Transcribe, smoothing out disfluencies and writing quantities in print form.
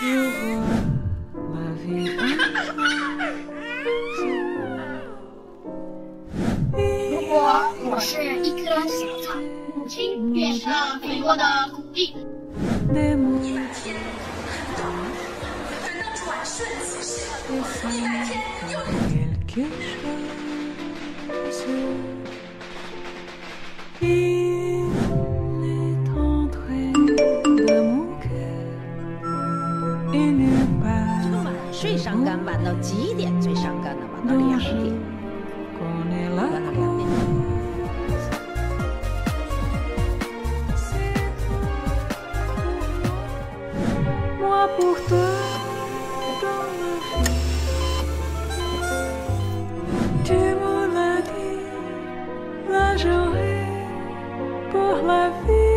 如果我是一颗小草，母亲便是肥沃的土地。最伤肝晚到几点？最伤肝的晚到2点。晚到2点。